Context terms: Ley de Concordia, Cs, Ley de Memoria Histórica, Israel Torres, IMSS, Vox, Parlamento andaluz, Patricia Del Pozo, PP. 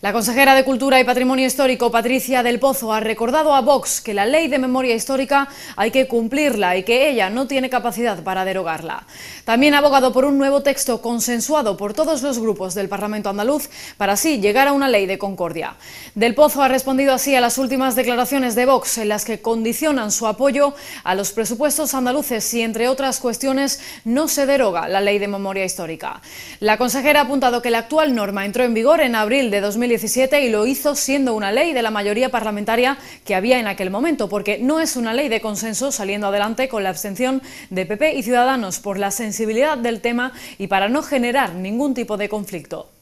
La consejera de Cultura y Patrimonio Histórico, Patricia Del Pozo, ha recordado a Vox que la Ley de Memoria Histórica hay que cumplirla y que ella no tiene capacidad para derogarla. También ha abogado por un nuevo texto consensuado por todos los grupos del Parlamento andaluz para así llegar a una ley de concordia. Del Pozo ha respondido así a las últimas declaraciones de Vox, en las que condicionan su apoyo a los presupuestos andaluces si, entre otras cuestiones, no se deroga la Ley de Memoria Histórica. La consejera ha apuntado que la actual norma entró en vigor en abril de 2017 y lo hizo siendo una ley de la mayoría parlamentaria que había en aquel momento, porque no es una ley de consenso, saliendo adelante con la abstención de PP y Ciudadanos por la sensibilidad del tema y para no generar ningún tipo de conflicto.